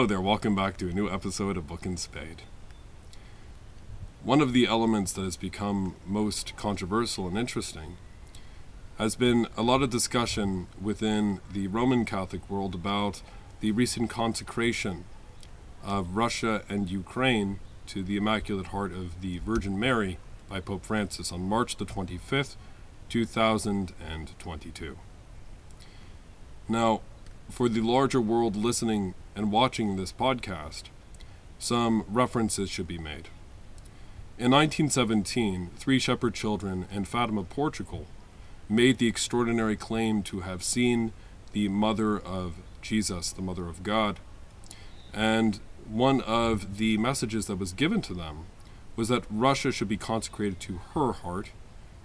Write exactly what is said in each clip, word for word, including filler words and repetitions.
Hello there, welcome back to a new episode of Book and Spade. One of the elements that has become most controversial and interesting has been a lot of discussion within the Roman Catholic world about the recent consecration of Russia and Ukraine to the Immaculate Heart of the Virgin Mary by Pope Francis on March the twenty-fifth, two thousand twenty-two. Now, for the larger world listening and watching this podcast, some references should be made. In nineteen seventeen, three shepherd children in Fatima, Portugal, made the extraordinary claim to have seen the mother of Jesus, the mother of God, and one of the messages that was given to them was that Russia should be consecrated to her heart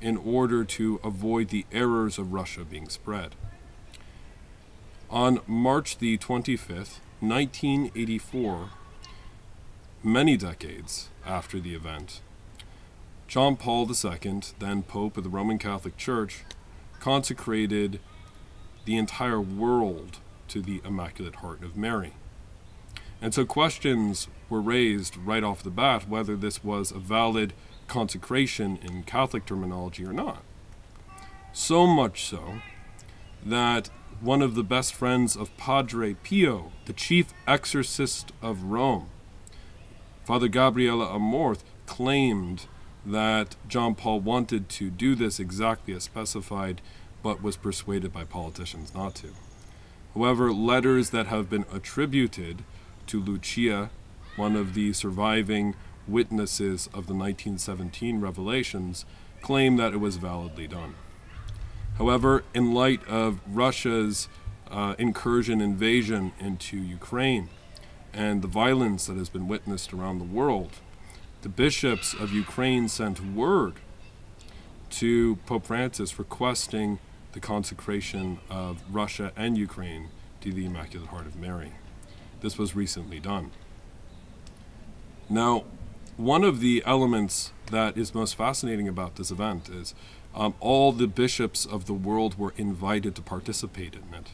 in order to avoid the errors of Russia being spread. On March the twenty-fifth, nineteen eighty-four, many decades after the event, John Paul the Second, then Pope of the Roman Catholic Church, consecrated the entire world to the Immaculate Heart of Mary. And so questions were raised right off the bat whether this was a valid consecration in Catholic terminology or not. So much so that one of the best friends of Padre Pio, the chief exorcist of Rome, Father Gabriela Amorth, claimed that John Paul wanted to do this exactly as specified, but was persuaded by politicians not to. However, letters that have been attributed to Lucia, one of the surviving witnesses of the nineteen seventeen revelations, claim that it was validly done. However, in light of Russia's uh, incursion, invasion into Ukraine, and the violence that has been witnessed around the world, the bishops of Ukraine sent word to Pope Francis requesting the consecration of Russia and Ukraine to the Immaculate Heart of Mary. This was recently done. Now, one of the elements that is most fascinating about this event is Um, all the bishops of the world were invited to participate in it.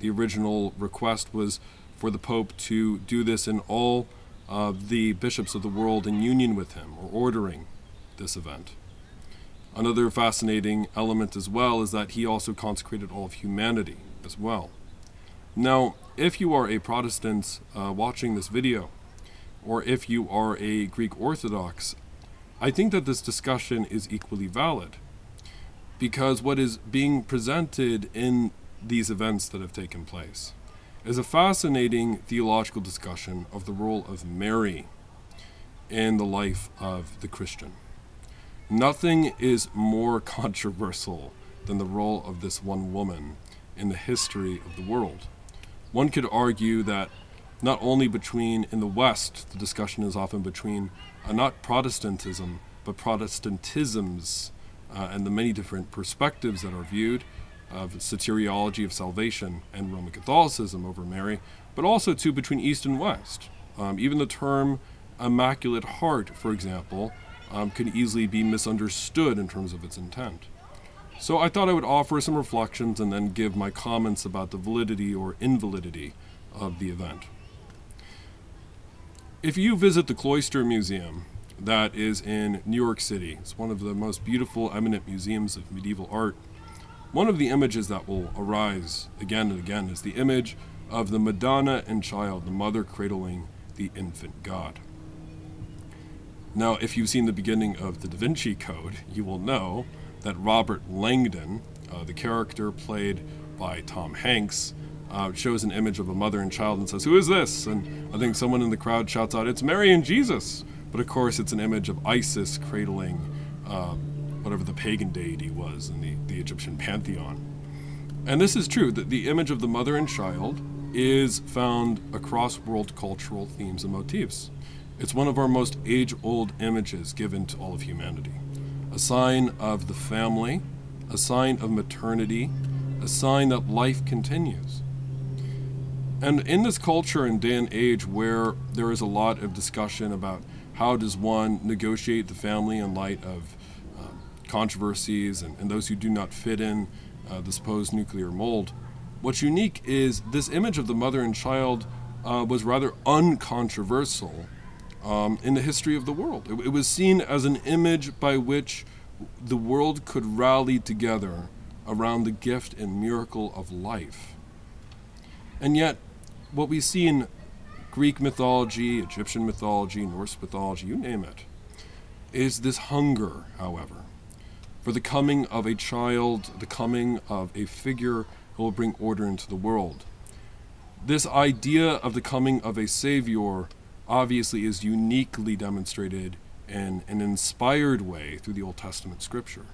The original request was for the Pope to do this in all of the bishops of the world in union with him, or ordering this event. Another fascinating element as well is that he also consecrated all of humanity as well. Now, if you are a Protestant uh, watching this video, or if you are a Greek Orthodox, I think that this discussion is equally valid, because what is being presented in these events that have taken place is a fascinating theological discussion of the role of Mary in the life of the Christian. Nothing is more controversial than the role of this one woman in the history of the world. One could argue that not only between, in the West, the discussion is often between uh, not Protestantism, but Protestantism's Uh, and the many different perspectives that are viewed of soteriology of salvation and Roman Catholicism over Mary, but also too between East and West. Um, even the term Immaculate Heart, for example, um, can easily be misunderstood in terms of its intent. So I thought I would offer some reflections and then give my comments about the validity or invalidity of the event. If you visit the Cloister Museum, that is in New York City. It's one of the most beautiful, eminent museums of medieval art. One of the images that will arise again and again is the image of the Madonna and Child, the mother cradling the infant God. Now, if you've seen the beginning of the Da Vinci Code, you will know that Robert Langdon, uh, the character played by Tom Hanks, Uh, shows an image of a mother and child and says, "Who is this?" And I think someone in the crowd shouts out, "It's Mary and Jesus." But of course, it's an image of Isis cradling uh, whatever the pagan deity was in the, the Egyptian pantheon. And this is true, that the image of the mother and child is found across world cultural themes and motifs. It's one of our most age-old images given to all of humanity. A sign of the family, a sign of maternity, a sign that life continues. And in this culture and day and age where there is a lot of discussion about how does one negotiate the family in light of um, controversies and, and those who do not fit in uh, the supposed nuclear mold, what's unique is this image of the mother and child uh, was rather uncontroversial um, in the history of the world. It, it was seen as an image by which the world could rally together around the gift and miracle of life. And yet, what we see in Greek mythology, Egyptian mythology, Norse mythology, you name it, is this hunger, however, for the coming of a child, the coming of a figure who will bring order into the world. This idea of the coming of a savior obviously is uniquely demonstrated in an inspired way through the Old Testament scripture.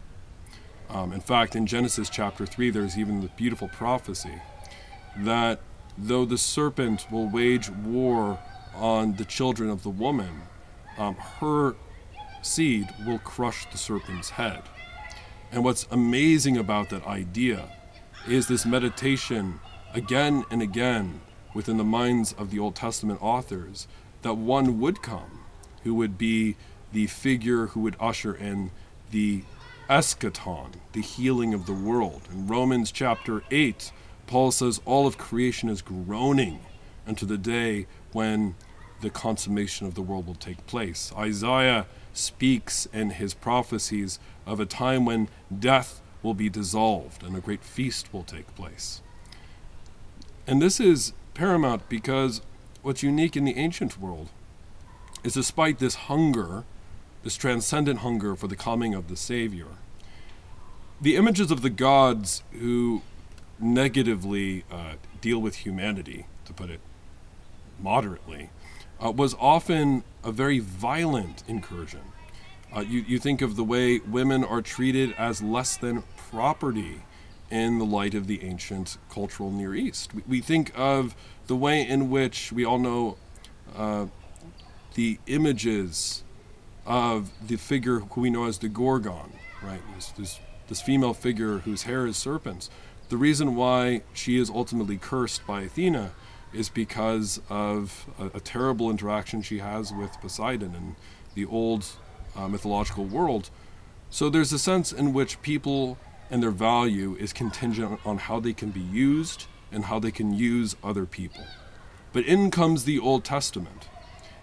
Um, in fact, in Genesis chapter three, there's even the beautiful prophecy that though the serpent will wage war on the children of the woman, um, her seed will crush the serpent's head. And what's amazing about that idea is this meditation again and again within the minds of the Old Testament authors that one would come who would be the figure who would usher in the eschaton, the healing of the world. In Romans chapter eight, Paul says all of creation is groaning unto the day when the consummation of the world will take place. Isaiah speaks in his prophecies of a time when death will be dissolved and a great feast will take place. And this is paramount because what's unique in the ancient world is despite this hunger, this transcendent hunger for the coming of the Savior, the images of the gods who negatively uh, deal with humanity, to put it moderately, uh, was often a very violent incursion. Uh, you, you think of the way women are treated as less than property in the light of the ancient cultural Near East. We, we think of the way in which we all know uh, the images of the figure who we know as the Gorgon, right? This, this, this female figure whose hair is serpents. The reason why she is ultimately cursed by Athena is because of a, a terrible interaction she has with Poseidon in the old uh, mythological world. So there's a sense in which people and their value is contingent on how they can be used and how they can use other people. But in comes the Old Testament.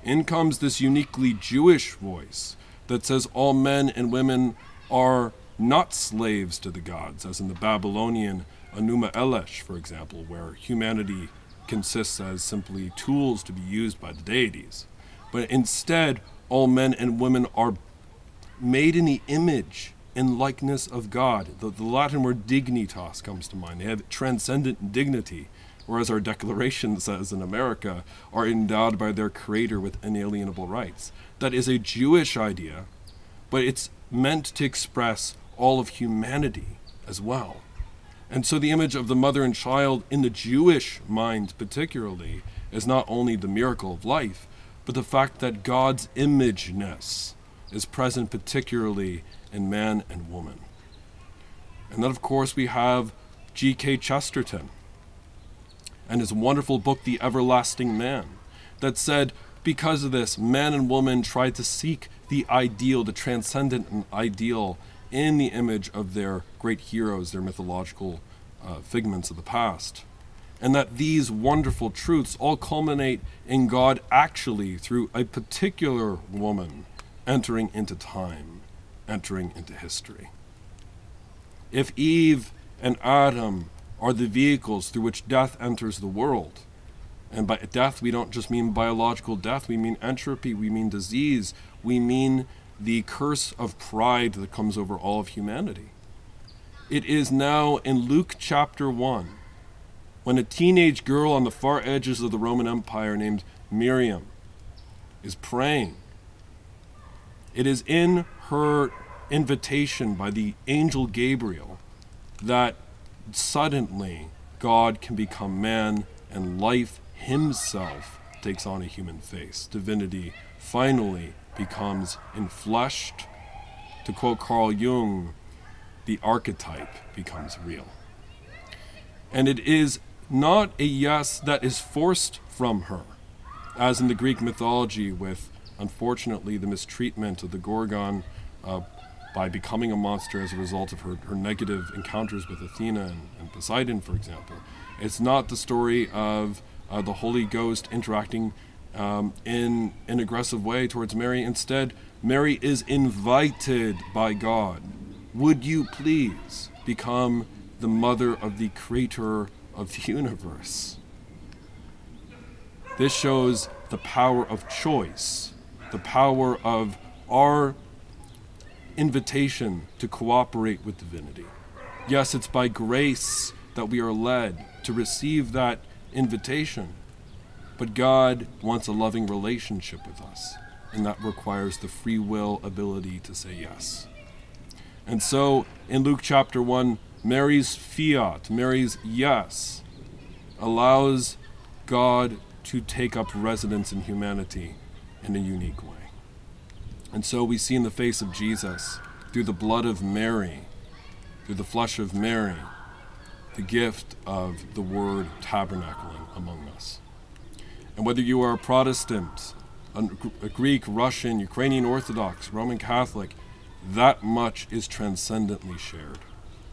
In comes this uniquely Jewish voice that says all men and women are not slaves to the gods, as in the Babylonian Enuma Elish, for example, where humanity consists as simply tools to be used by the deities. But instead, all men and women are made in the image and likeness of God. The, the Latin word dignitas comes to mind. They have transcendent dignity, or as our Declaration says in America, are endowed by their Creator with inalienable rights. That is a Jewish idea, but it's meant to express all of humanity as well. And so the image of the mother and child in the Jewish mind particularly is not only the miracle of life, but the fact that God's imageness is present particularly in man and woman. And then of course we have G K Chesterton and his wonderful book, The Everlasting Man, that said, because of this, man and woman tried to seek the ideal, the transcendent ideal, in the image of their great heroes, their mythological uh, figments of the past. And that these wonderful truths all culminate in God actually through a particular woman entering into time, entering into history. If Eve and Adam are the vehicles through which death enters the world, and by death we don't just mean biological death, we mean entropy, we mean disease, we mean the curse of pride that comes over all of humanity. It is now in Luke chapter one, when a teenage girl on the far edges of the Roman Empire named Miriam is praying. It is in her invitation by the angel Gabriel that suddenly God can become man and life himself takes on a human face. Divinity finally becomes enfleshed. To quote Carl Jung, the archetype becomes real. And it is not a yes that is forced from her, as in the Greek mythology with, unfortunately, the mistreatment of the Gorgon uh, by becoming a monster as a result of her, her negative encounters with Athena and, and Poseidon, for example. It's not the story of uh, the Holy Ghost interacting um, in an aggressive way towards Mary. Instead, Mary is invited by God. Would you please become the mother of the creator of the universe? This shows the power of choice, the power of our invitation to cooperate with divinity. Yes, it's by grace that we are led to receive that invitation, but God wants a loving relationship with us, and that requires the free will ability to say yes. And so, in Luke chapter one, Mary's fiat, Mary's yes, allows God to take up residence in humanity in a unique way. And so we see in the face of Jesus, through the blood of Mary, through the flesh of Mary, the gift of the word tabernacling among us. And whether you are a Protestant, a Greek, Russian, Ukrainian Orthodox, Roman Catholic, that much is transcendently shared.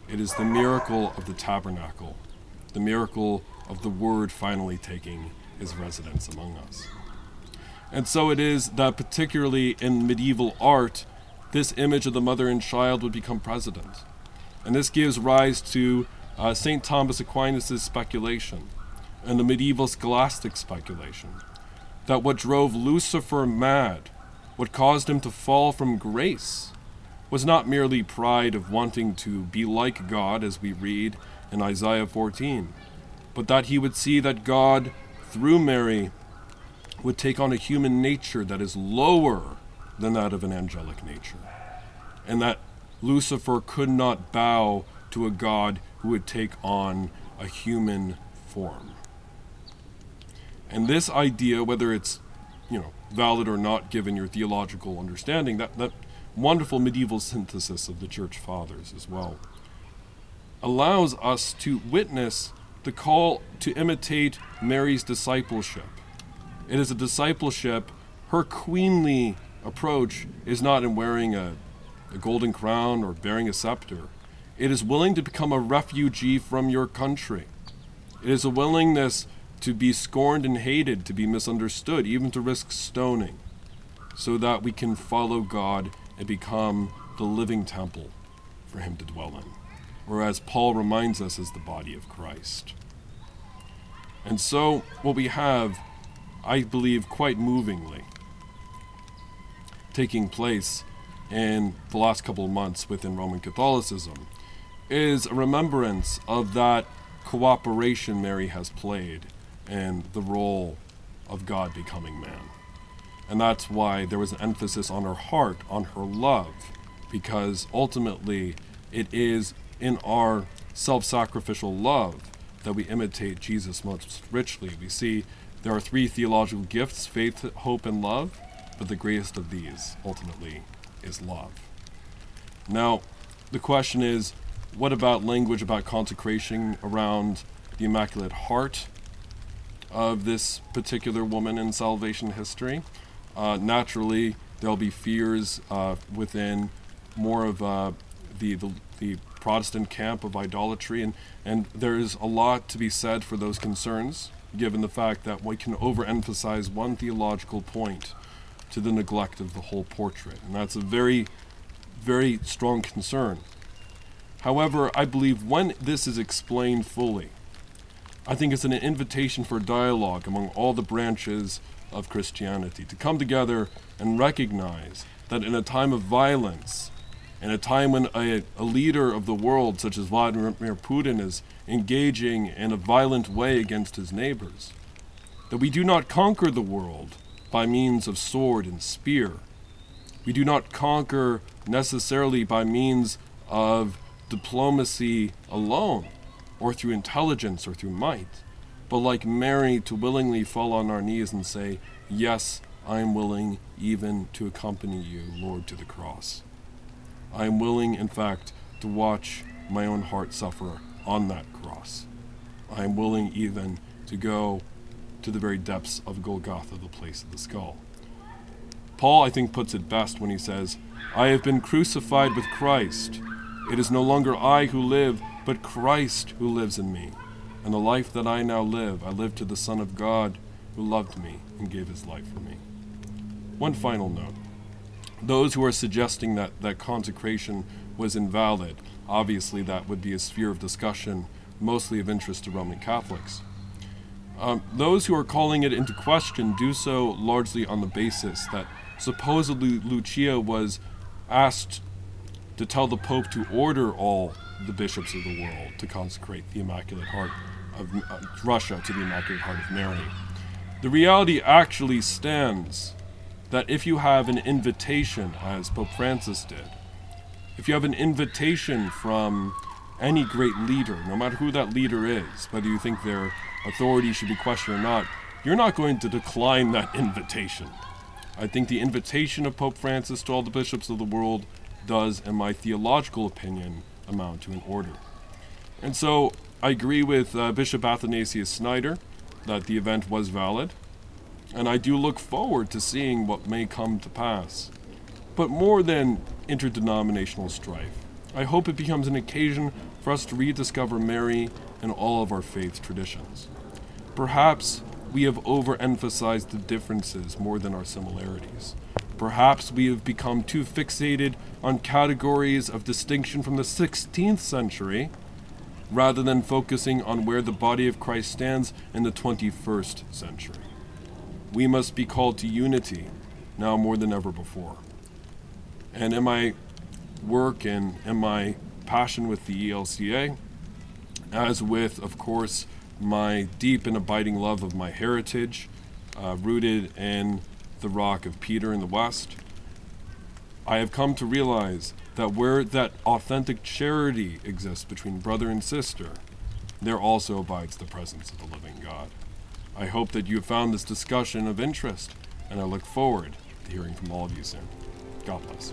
It is the miracle of the tabernacle, the miracle of the word finally taking his residence among us. And so it is that particularly in medieval art, this image of the mother and child would become president. And this gives rise to uh, Saint Thomas Aquinas' speculation and the medieval scholastic speculation that what drove Lucifer mad, what caused him to fall from grace, was not merely pride of wanting to be like God, as we read in Isaiah fourteen, but that he would see that God, through Mary, would take on a human nature that is lower than that of an angelic nature, and that Lucifer could not bow to a God who would take on a human form. And this idea, whether it's, you know, valid or not given your theological understanding, that, that wonderful medieval synthesis of the Church Fathers as well, allows us to witness the call to imitate Mary's discipleship. It is a discipleship. Her queenly approach is not in wearing a, a golden crown or bearing a scepter. It is willing to become a refugee from your country. It is a willingness to be scorned and hated, to be misunderstood, even to risk stoning, so that we can follow God and become the living temple for him to dwell in, or as Paul reminds us, as the body of Christ. And so what we have, I believe quite movingly, taking place in the last couple of months within Roman Catholicism, is a remembrance of that cooperation Mary has played in the role of God becoming man. And that's why there was an emphasis on her heart, on her love, because ultimately it is in our self-sacrificial love that we imitate Jesus most richly. We see there are three theological gifts: faith, hope, and love, but the greatest of these ultimately is love. Now, the question is, what about language about consecration around the Immaculate Heart of this particular woman in salvation history? Uh, naturally, there'll be fears uh, within more of uh, the, the the Protestant camp of idolatry, and, and there is a lot to be said for those concerns, given the fact that we can overemphasize one theological point to the neglect of the whole portrait, and that's a very, very strong concern. However, I believe when this is explained fully, I think it's an invitation for dialogue among all the branches of Christianity to come together and recognize that in a time of violence, in a time when a, a leader of the world, such as Vladimir Putin, is engaging in a violent way against his neighbors, that we do not conquer the world by means of sword and spear. We do not conquer necessarily by means of diplomacy alone, or through intelligence, or through might, but like Mary, to willingly fall on our knees and say, "Yes, I am willing even to accompany you, Lord, to the cross. I am willing, in fact, to watch my own heart suffer on that cross. I am willing even to go to the very depths of Golgotha, the place of the skull." Paul, I think, puts it best when he says, "I have been crucified with Christ. It is no longer I who live, but Christ who lives in me. And the life that I now live, I live to the Son of God who loved me and gave his life for me. One final note. Those who are suggesting that, that consecration was invalid, obviously that would be a sphere of discussion mostly of interest to Roman Catholics. Um, those who are calling it into question do so largely on the basis that supposedly Lucia was asked to tell the Pope to order all the bishops of the world to consecrate the Immaculate Heart of uh, Russia to the Immaculate Heart of Mary. The reality actually stands that if you have an invitation, as Pope Francis did, if you have an invitation from any great leader, no matter who that leader is, whether you think their authority should be questioned or not, you're not going to decline that invitation. I think the invitation of Pope Francis to all the bishops of the world does, in my theological opinion, amount to an order. And so I agree with uh, Bishop Athanasius Snyder that the event was valid, and I do look forward to seeing what may come to pass. But more than interdenominational strife, I hope it becomes an occasion for us to rediscover Mary and all of our faith traditions. Perhaps we have overemphasized the differences more than our similarities. Perhaps we have become too fixated on categories of distinction from the sixteenth century rather than focusing on where the body of Christ stands in the twenty-first century. We must be called to unity now more than ever before. And in my work and in my passion with the E L C A, as with, of course, my deep and abiding love of my heritage, uh, rooted in the rock of Peter in the West, I have come to realize that where that authentic charity exists between brother and sister, there also abides the presence of the living God. I hope that you have found this discussion of interest, and I look forward to hearing from all of you soon. God bless.